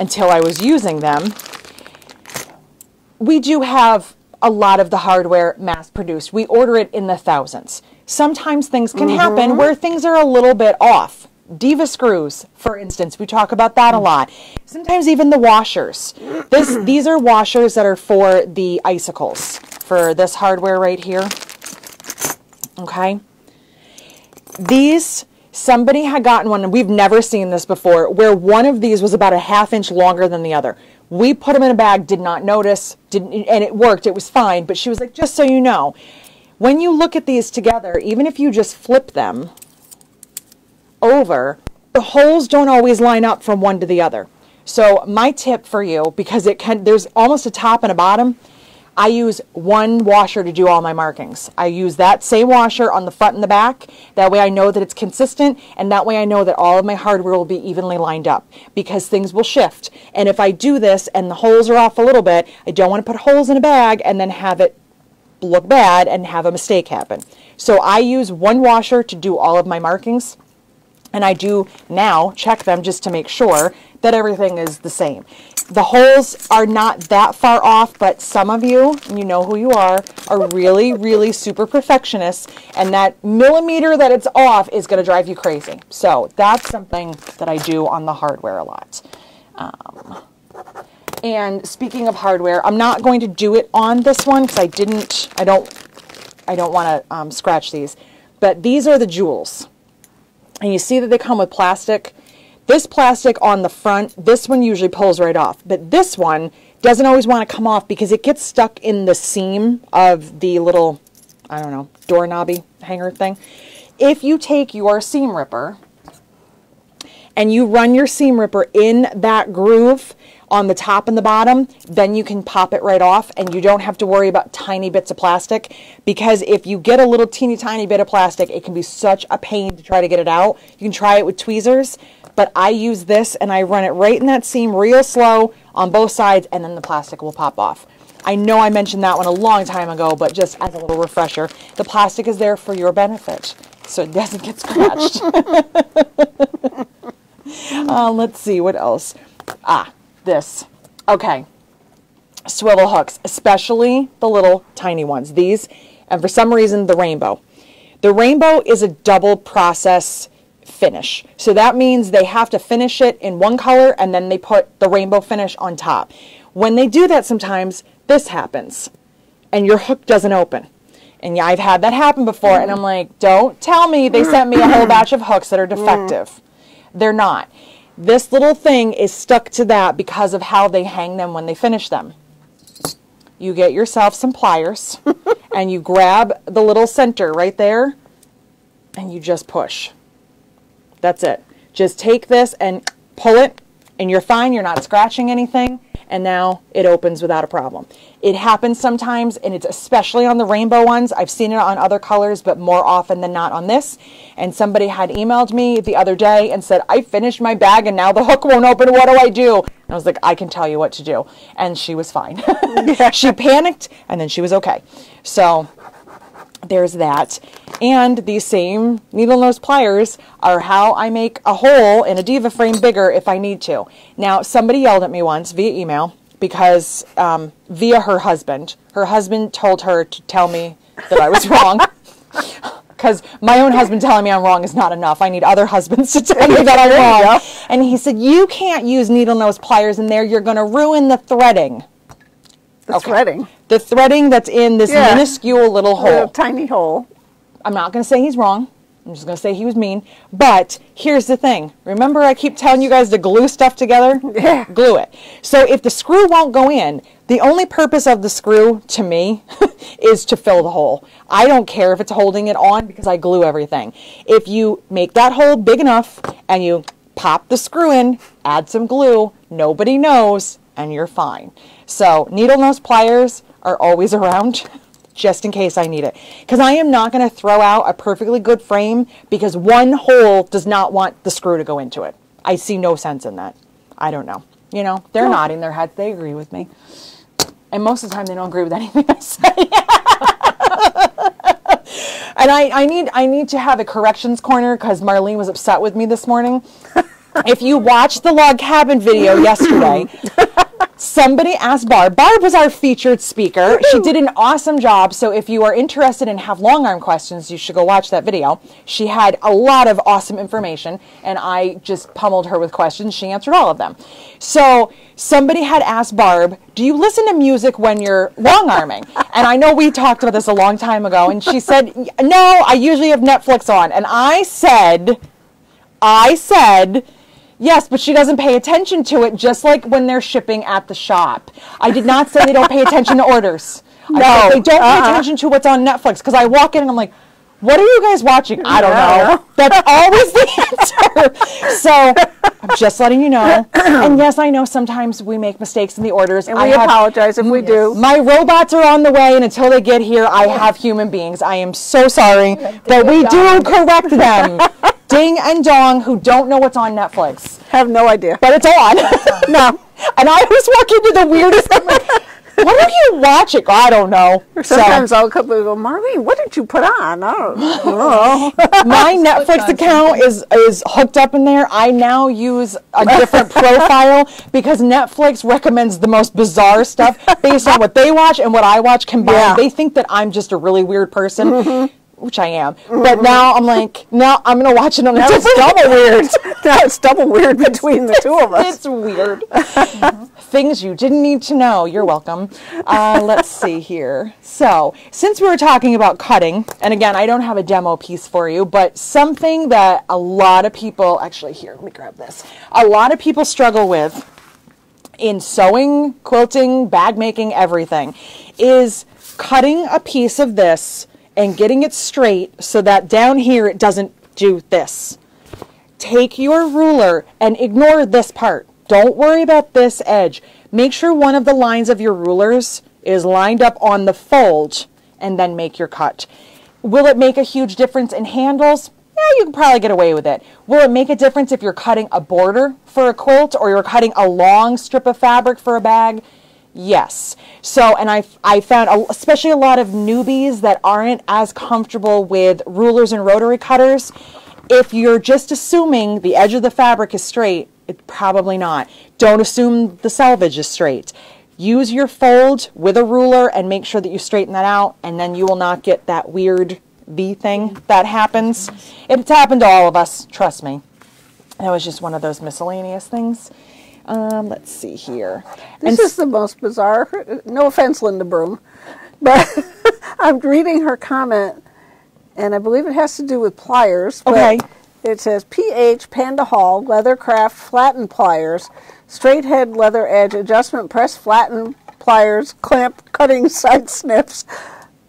until I was using them. We do have a lot of the hardware mass-produced. We order it in the thousands. Sometimes things can happen where things are a little bit off. Diva screws, for instance, we talk about that a lot. Sometimes even the washers. These are washers that are for the icicles, for this hardware right here. Okay. These, somebody had gotten one, and we've never seen this before, where one of these was about a 1/2 inch longer than the other. We put them in a bag, did not notice, and it worked, it was fine, but she was like, just so you know, when you look at these together, even if you just flip them over, the holes don't always line up from one to the other. So my tip for you, because it can, there's almost a top and a bottom, I use one washer to do all my markings. I use that same washer on the front and the back. That way I know that it's consistent, and that way I know that all of my hardware will be evenly lined up, because things will shift. And if I do this and the holes are off a little bit, I don't want to put holes in a bag and then have it look bad and have a mistake happen. So I use one washer to do all of my markings, and I do now check them just to make sure that everything is the same. The holes are not that far off, but some of you, and you know who you are really, really super perfectionists, and that millimeter that it's off is going to drive you crazy. So that's something that I do on the hardware a lot. And speaking of hardware, I'm not going to do it on this one because I don't want to scratch these. But these are the jewels, and you see that they come with plastic. This plastic on the front, this one usually pulls right off, but this one doesn't always want to come off because it gets stuck in the seam of the little, I don't know, doorknobby hanger thing. If you take your seam ripper and you run your seam ripper in that groove on the top and the bottom, then you can pop it right off and you don't have to worry about tiny bits of plastic, because if you get a little teeny tiny bit of plastic, it can be such a pain to try to get it out. You can try it with tweezers, but I use this and I run it right in that seam real slow on both sides, and then the plastic will pop off. I know I mentioned that one a long time ago, but just as a little refresher, the plastic is there for your benefit so it doesn't get scratched. Let's see, what else? This. Okay, swivel hooks, especially the little tiny ones. These, and for some reason, the rainbow. The rainbow is a double process finish. So that means they have to finish it in one color and then they put the rainbow finish on top. When they do that, sometimes this happens and your hook doesn't open. And yeah, I've had that happen before, and I'm like, don't tell me they sent me a whole batch of hooks that are defective. They're not. This little thing is stuck to that because of how they hang them when they finish them. You get yourself some pliers and you grab the little center right there and you just push. That's it. Just take this and pull it, and you're fine. You're not scratching anything, and now it opens without a problem. It happens sometimes, and it's especially on the rainbow ones. I've seen it on other colors, but more often than not on this. And somebody had emailed me the other day and said, I finished my bag and now the hook won't open. What do? And I was like, I can tell you what to do. And she was fine. She panicked, and then she was okay. So there's that. And these same needle nose pliers are how I make a hole in a Diva frame bigger if I need to. Now, somebody yelled at me once via email because via her husband told her to tell me that I was wrong. Because my own husband telling me I'm wrong is not enough. I need other husbands to tell me that I'm wrong. And he said, you can't use needle nose pliers in there. You're going to ruin the threading. The threading? The threading that's in this minuscule little hole. Little tiny hole. I'm not going to say he's wrong. I'm just going to say he was mean. But here's the thing. Remember I keep telling you guys to glue stuff together? Yeah. Glue it. So if the screw won't go in, the only purpose of the screw, to me, is to fill the hole. I don't care if it's holding it on because I glue everything. If you make that hole big enough and you pop the screw in, add some glue, nobody knows, and you're fine. So needle nose pliers are always around. Just in case I need it. Because I am not going to throw out a perfectly good frame because one hole does not want the screw to go into it. I see no sense in that. I don't know. You know, they're nodding their heads. They agree with me. And most of the time they don't agree with anything I say. And I need to have a corrections corner because Marlene was upset with me this morning. If you watched the log cabin video yesterday, somebody asked Barb. Barb was our featured speaker. She did an awesome job. So if you are interested and have long arm questions, you should go watch that video. She had a lot of awesome information, and I just pummeled her with questions. She answered all of them. So somebody had asked Barb, do you listen to music when you're long arming? And I know we talked about this a long time ago, and she said, no, I usually have Netflix on. And I said, yes, but she doesn't pay attention to it, just like when they're shipping at the shop. I did not say they don't pay attention to orders. No. I said they don't pay attention to what's on Netflix, because I walk in and I'm like, what are you guys watching? I don't know. That's always the answer. So I'm just letting you know. And yes, I know sometimes we make mistakes in the orders. And we apologize if we do. My robots are on the way, and until they get here, I have human beings. I am so sorry, but we do correct them. Ding and dong, who don't know what's on Netflix. Have no idea. But it's on. No. And I was walking to the weirdest. I'm like, what are you watching? I don't know. Sometimes I'll come and go, Marlene, what did you put on? I don't know. My Netflix account is hooked up in there. I now use a different profile because Netflix recommends the most bizarre stuff based on what they watch and what I watch combined. Yeah. They think that I'm just a really weird person. Mm-hmm. Which I am, but now I'm like, now I'm going to watch it on Netflix. It's double weird. Now it's double weird between the two of us. It's weird. Things you didn't need to know. You're welcome. Let's see here. So since we were talking about cutting, and again, I don't have a demo piece for you, but something that a lot of people, actually here, let me grab this. A lot of people struggle with in sewing, quilting, bag making, everything, is cutting a piece of this and getting it straight so that down here it doesn't do this. Take your ruler and ignore this part. Don't worry about this edge. Make sure one of the lines of your rulers is lined up on the fold and then make your cut. Will it make a huge difference in handles? Yeah, you can probably get away with it. Will it make a difference if you're cutting a border for a quilt or you're cutting a long strip of fabric for a bag? Yes. So, and I found especially a lot of newbies that aren't as comfortable with rulers and rotary cutters. If you're just assuming the edge of the fabric is straight, it's probably not. Don't assume the selvage is straight. Use your fold with a ruler and make sure that you straighten that out, and then you will not get that weird V thing that happens. It's happened to all of us, trust me. That was just one of those miscellaneous things. Let's see here. This is the most bizarre. No offense, Linda Broom, but I'm reading her comment, and I believe it has to do with pliers. Okay. It says PH Panda Hall leather craft flatten pliers, straight head leather edge adjustment press flatten pliers, clamp cutting side snips,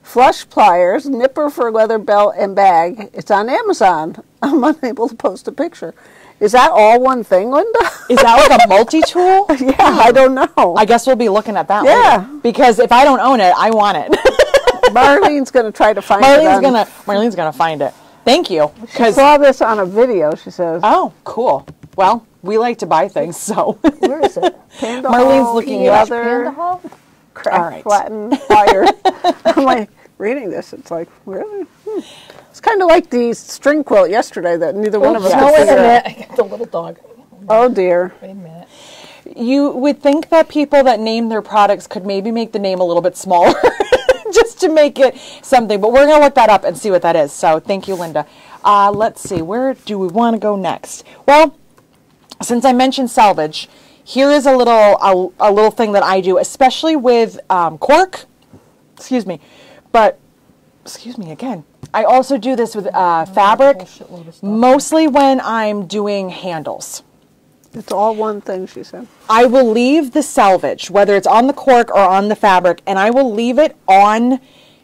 flush pliers, nipper for leather belt and bag. It's on Amazon. I'm unable to post a picture. Is that all one thing, Linda? Is that like a multi-tool? Yeah, I don't know. I guess we'll be looking at that one. Yeah. Because if I don't own it, I want it. Marlene's going to try to find Marlene's going to find it. Thank you. She saw this on a video, she says. Oh, cool. Well, we like to buy things, so. Where is it? Panda Marlene's Hall, looking at other Panda Hall? Crack, all right. Flattened, fire. I'm like, reading this, it's like, really? Hmm. It's kind of like the string quilt yesterday that neither one of us could figure out. I got the little dog. Oh, dear. Wait a minute. You would think that people that name their products could maybe make the name a little bit smaller just to make it something. But we're going to look that up and see what that is. So thank you, Linda. Let's see. Where do we want to go next? Well, since I mentioned salvage, here is a little thing that I do, especially with cork. Excuse me. But, excuse me again. I also do this with fabric, mostly when I'm doing handles. It's all one thing, she said. I will leave the selvage, whether it's on the cork or on the fabric, and I will leave it on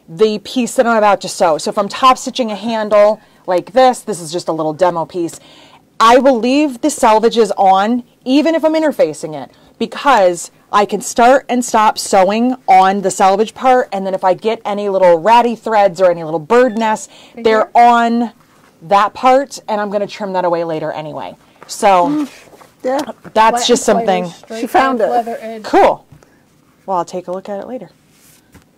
the piece that I'm about to sew. So if I'm top stitching a handle like this, this is just a little demo piece, I will leave the selvages on even if I'm interfacing it, because I can start and stop sewing on the selvage part, and then if I get any little ratty threads or any little bird nests, they're on that part, and I'm going to trim that away later anyway. So yeah, that's just something. She found it. Cool. Well, I'll take a look at it later.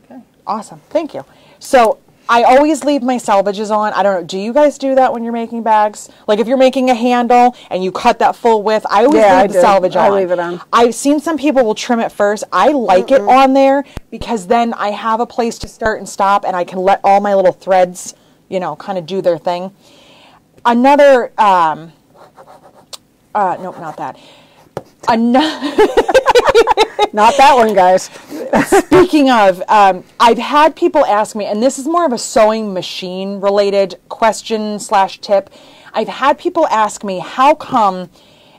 Okay. Awesome. Thank you. So I always leave my selvages on. I don't know. Do you guys do that when you're making bags? Like if you're making a handle and you cut that full width, I always leave the selvage on. I leave it on. I've seen some people will trim it first. I like it on there because then I have a place to start and stop, and I can let all my little threads, you know, kind of do their thing. Another, nope, not that. Not that one, guys. Speaking of, I've had people ask me, and this is more of a sewing machine related question slash tip. I've had people ask me how come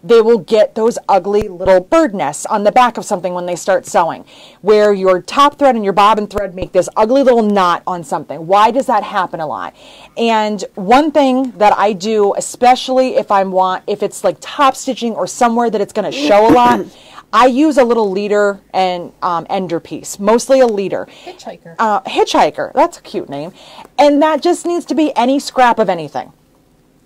they will get those ugly little bird nests on the back of something when they start sewing, where your top thread and your bobbin thread make this ugly little knot on something. Why does that happen a lot? And one thing that I do, especially if it's like top stitching or somewhere that it's going to show a lot, I use a little leader and ender piece, mostly a leader. Hitchhiker. Hitchhiker, that's a cute name. And that just needs to be any scrap of anything.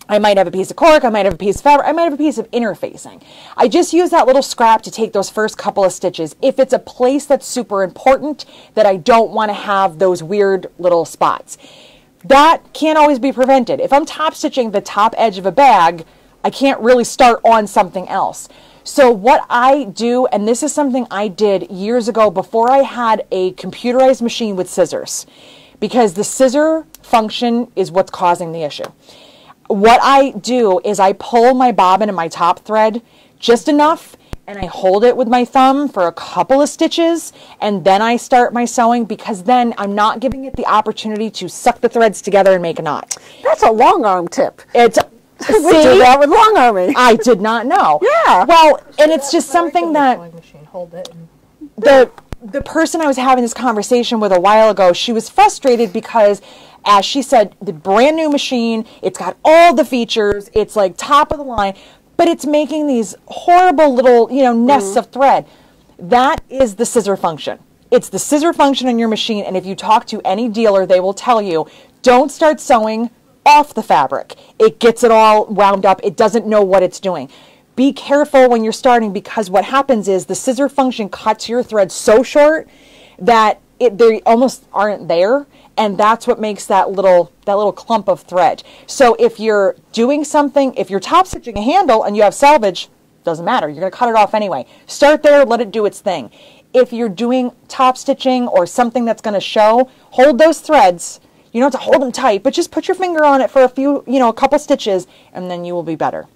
I might have a piece of cork, I might have a piece of fabric, I might have a piece of interfacing. I just use that little scrap to take those first couple of stitches if it's a place that's super important that I don't want to have those weird little spots. That can't always be prevented. If I'm top stitching the top edge of a bag, I can't really start on something else. So what I do, and this is something I did years ago before I had a computerized machine with scissors, because the scissor function is what's causing the issue. What I do is I pull my bobbin and my top thread just enough, and I hold it with my thumb for a couple of stitches, and then I start my sewing, because then I'm not giving it the opportunity to suck the threads together and make a knot. That's a long arm tip. It's we do that with long arming. I did not know. Yeah. Well, and it's just something that the person I was having this conversation with a while ago, she was frustrated because, as she said, the brand new machine, it's got all the features, it's like top of the line, but it's making these horrible little, you know, nests of thread. That is the scissor function. It's the scissor function on your machine, and if you talk to any dealer, they will tell you, don't start sewing off the fabric. It gets it all wound up. It doesn't know what it's doing. Be careful when you're starting, because what happens is the scissor function cuts your thread so short that they almost aren't there, and that's what makes that little clump of thread. So if you're doing something, if you're top stitching a handle and you have selvage, doesn't matter. You're going to cut it off anyway. Start there, let it do its thing. If you're doing top stitching or something that's going to show, hold those threads. You don't have to hold them tight, but just put your finger on it for a few, you know, a couple stitches, and then you will be better.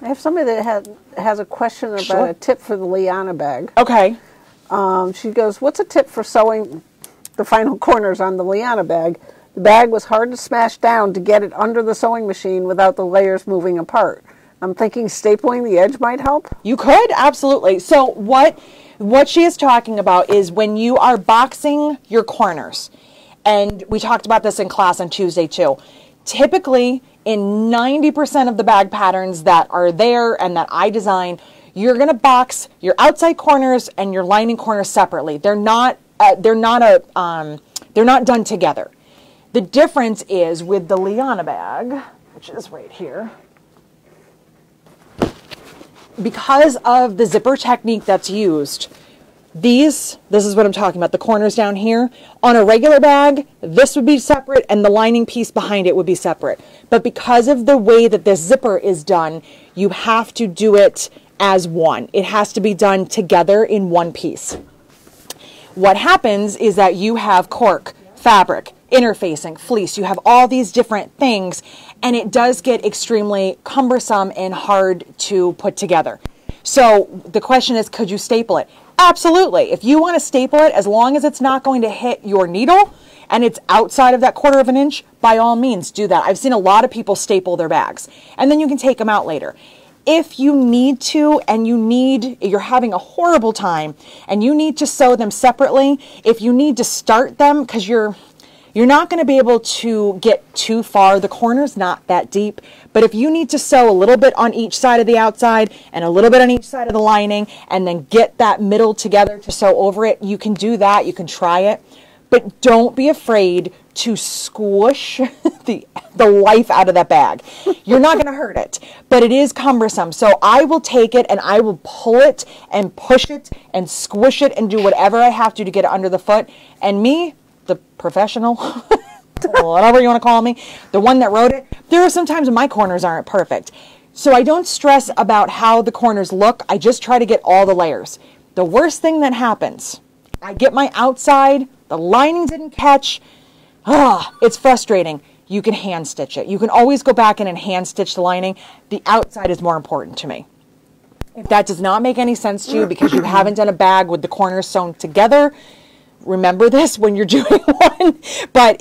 I have somebody that has a question about a tip for the Liana bag. Okay. She goes, what's a tip for sewing the final corners on the Liana bag? The bag was hard to smash down to get it under the sewing machine without the layers moving apart. I'm thinking stapling the edge might help. You could, absolutely. So what she is talking about is when you are boxing your corners, And we talked about this in class on Tuesday too. Typically, in 90% of the bag patterns that are there and that I design, you're going to box your outside corners and your lining corners separately. They're not done together. The difference is with the Liana bag, which is right here, because of the zipper technique that's used, this is what I'm talking about, the corners down here. On a regular bag, this would be separate and the lining piece behind it would be separate. But because of the way that this zipper is done, you have to do it as one. It has to be done together in one piece. What happens is that you have cork, fabric, interfacing, fleece, you have all these different things, and it does get extremely cumbersome and hard to put together. So the question is, could you staple it? Absolutely. If you want to staple it, as long as it's not going to hit your needle and it's outside of that 1/4 inch, by all means do that. I've seen a lot of people staple their bags, and then you can take them out later. If you need to, and you're having a horrible time and you need to sew them separately, if you need to start them, because you're not going to be able to get too far, the corner's not that deep, but if you need to sew a little bit on each side of the outside and a little bit on each side of the lining and then get that middle together to sew over it, you can do that, you can try it, but don't be afraid to squish the life out of that bag. You're not going to hurt it, but it is cumbersome. So I will take it and I will pull it and push it and squish it and do whatever I have to get it under the foot. And me, the professional, whatever you want to call me, the one that wrote it, there are sometimes my corners aren't perfect. So I don't stress about how the corners look. I just try to get all the layers. The worst thing that happens, I get my outside, the lining didn't catch. Ah, it's frustrating. You can hand stitch it. You can always go back in and hand stitch the lining. The outside is more important to me. If that does not make any sense to you because you haven't done a bag with the corners sewn together, remember this when you're doing one, but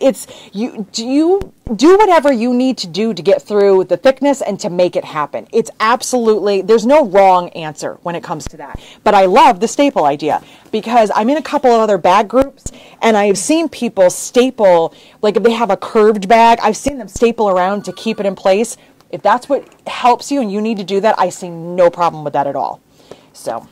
you do whatever you need to do to get through the thickness and to make it happen. It's absolutely, there's no wrong answer when it comes to that. But I love the staple idea because I'm in a couple of other bag groups and I've seen people staple, like if they have a curved bag, I've seen them staple around to keep it in place. If that's what helps you and you need to do that, I see no problem with that at all. So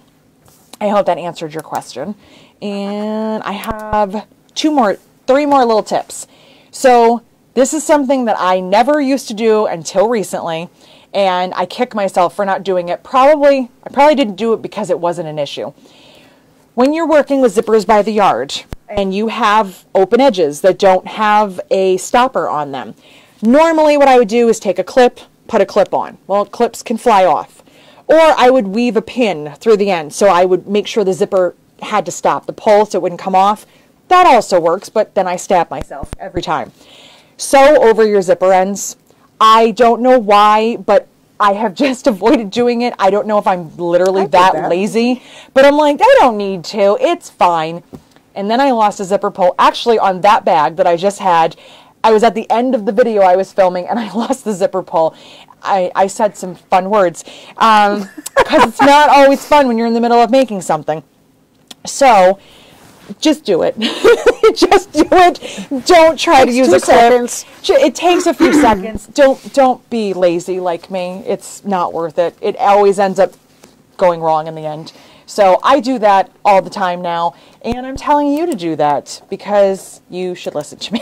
I hope that answered your question. And I have three more little tips. So this is something that I never used to do until recently, and I kick myself for not doing it. I probably didn't do it because it wasn't an issue. When you're working with zippers by the yard and you have open edges that don't have a stopper on them, normally what I would do is take a clip, put a clip on. Well, clips can fly off. Or I would weave a pin through the end, so I would make sure the zipper had to stop the pole so it wouldn't come off. That also works, but then I stab myself every time. Sew over your zipper ends. I don't know why, but I have just avoided doing it. I don't know if I'm literally that lazy, but I'm like, I don't need to, it's fine. And then I lost a zipper pole. Actually, on that bag that I just had, I was at the end of the video I was filming and I lost the zipper pole. I said some fun words because it's not always fun when you're in the middle of making something. So just do it. Just do it. Don't try to use a clip. It takes a few seconds. Don't be lazy like me. It's not worth it. It always ends up going wrong in the end. So I do that all the time now, and I'm telling you to do that because you should listen to me.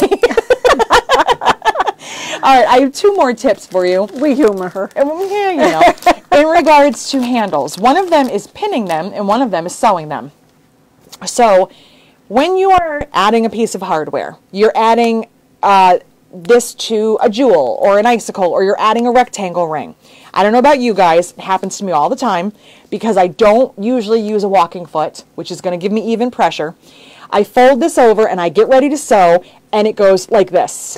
All right, I have two more tips for you. We humor her. Yeah, you know. In regards to handles, one of them is pinning them, and one of them is sewing them. So when you are adding a piece of hardware, you're adding this to a jewel or an icicle, or you're adding a rectangle ring. I don't know about you guys, it happens to me all the time because I don't usually use a walking foot, which is going to give me even pressure. I fold this over and I get ready to sew, and it goes like this.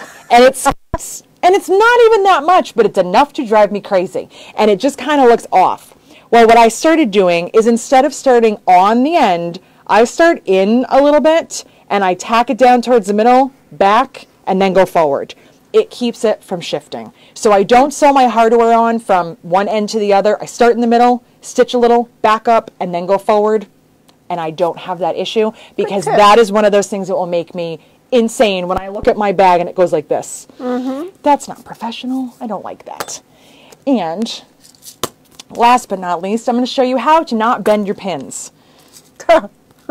And it's not even that much, but it's enough to drive me crazy. And it just kind of looks off. Well, what I started doing is instead of starting on the end, I start in a little bit and I tack it down towards the middle, back, and then go forward. It keeps it from shifting. So I don't sew my hardware on from one end to the other. I start in the middle, stitch a little, back up, and then go forward. And I don't have that issue because that is one of those things that will make me insane when I look at my bag and it goes like this. Mm-hmm. That's not professional. I don't like that. And last but not least, I'm going to show you how to not bend your pins.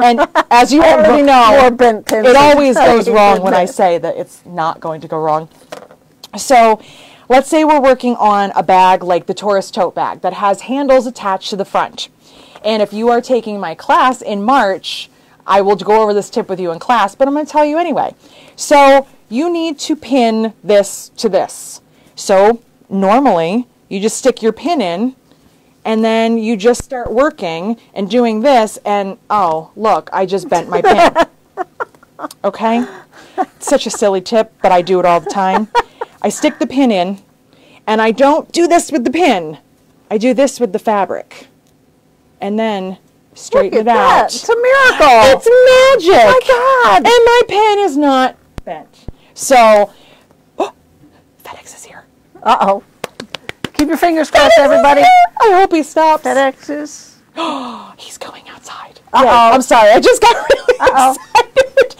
And as you already know, it always goes wrong when I say that it's not going to go wrong. So let's say we're working on a bag like the Taurus tote bag that has handles attached to the front. And if you are taking my class in March, I will go over this tip with you in class, but I'm going to tell you anyway. So you need to pin this to this. So normally you just stick your pin in and then you just start working and doing this and, oh, look, I just bent my pin. Okay? It's such a silly tip, but I do it all the time. I stick the pin in and I don't do this with the pin. I do this with the fabric. And then straighten it out. It's a miracle. It's magic. Oh my God. And my pen is not bent. So, oh, FedEx is here. Uh-oh. Keep your fingers crossed, FedEx, everybody. I hope he stops. FedEx is... Oh, he's going outside. Uh-oh. Yeah, I'm sorry. I just got really excited.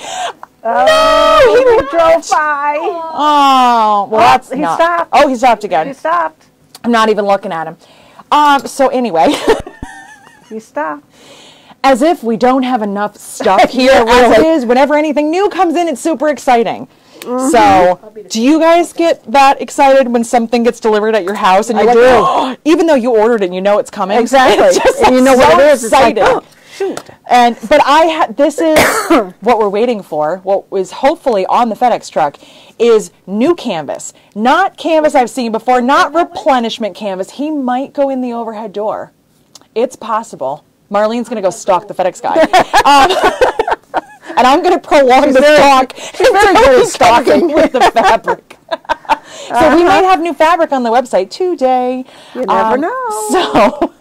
Oh, no, he drove by. Oh, well, that's he stopped. Oh, he stopped again. He stopped. I'm not even looking at him. So anyway... You stop. As if we don't have enough stuff here. As it is, whenever anything new comes in, it's super exciting. Mm-hmm. So, do you guys get that excited when something gets delivered at your house? And you do. Like, even though you ordered it and you know it's coming. Exactly. It's just, and you know what it is. Excited. It's like, oh, shoot. And, but this is what we're waiting for, what was hopefully on the FedEx truck, is new canvas. Not canvas I've seen before, not replenishment canvas. He might go in the overhead door. It's possible. Marlene's going to go stalk the FedEx guy. And I'm going to prolong the stalk. She's very good at stalking with the fabric. So we might have new fabric on the website today. You never know. So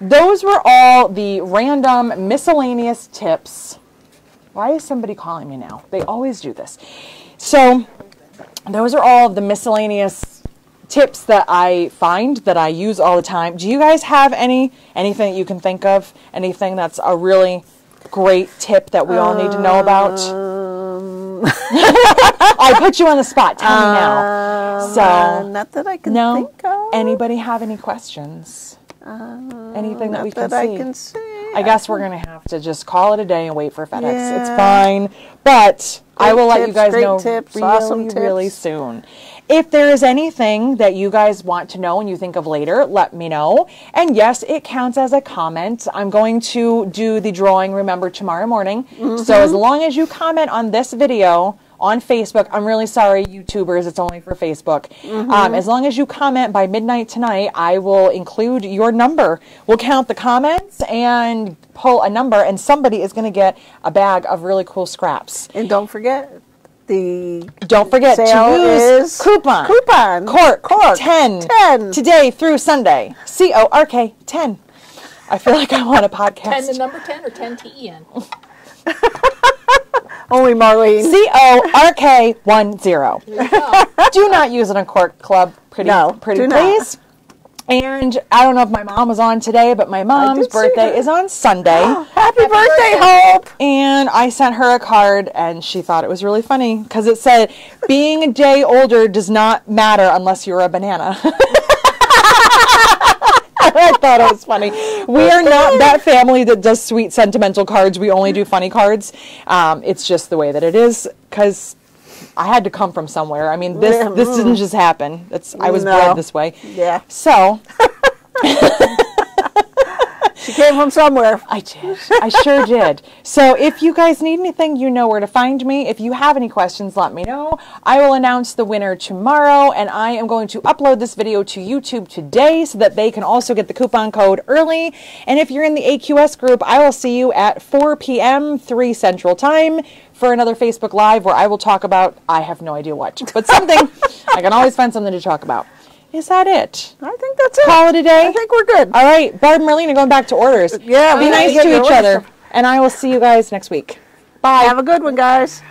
those were all the random miscellaneous tips. Why is somebody calling me now? They always do this. So those are all the miscellaneous tips that I find that I use all the time. Do you guys have anything that you can think of? Anything that's a really great tip that we all need to know about? I put you on the spot. Tell me now. So not that I can think of. Anybody have any questions? Anything that we can see? I guess we're going to have to just call it a day and wait for FedEx. Yeah. It's fine. But great I will tips, let you guys know tips, really, awesome tips. Really soon. If there is anything that you guys want to know and you think of later, let me know. And yes, it counts as a comment. I'm going to do the drawing, remember, tomorrow morning. Mm-hmm. So as long as you comment on this video on Facebook, I'm really sorry, YouTubers, it's only for Facebook. Mm-hmm. As long as you comment by midnight tonight, I will include your number. We'll count the comments and pull a number, and somebody is going to get a bag of really cool scraps. And don't forget... Don't forget to use coupon CORK10 today through Sunday. CORK10. I feel like I'm on a podcast. 10 the number 10 or 10 TEN? Only Marlene. CORK10. Do not use it on Cork Club. Pretty please. And I don't know if my mom was on today, but my mom's birthday is on Sunday. Happy birthday, Hope! And I sent her a card, and she thought it was really funny, because it said, being a day older does not matter unless you're a banana. I thought it was funny. We are not that family that does sweet, sentimental cards. We only do funny cards. It's just the way that it is, because... I had to come from somewhere. I mean, this didn't just happen. I was bred this way. Yeah. So. She came from somewhere. I did. I sure did. So if you guys need anything, you know where to find me. If you have any questions, let me know. I will announce the winner tomorrow, and I am going to upload this video to YouTube today so that they can also get the coupon code early. And if you're in the AQS group, I will see you at 4 p.m., 3 Central Time, for another Facebook Live where I will talk about, I have no idea what, but something. I can always find something to talk about. Is that it? I think that's it. Call it a day. I think we're good. All right, Barb and Marlene are going back to orders. Yeah, be nice to each other. And I will see you guys next week. Bye. Have a good one, guys.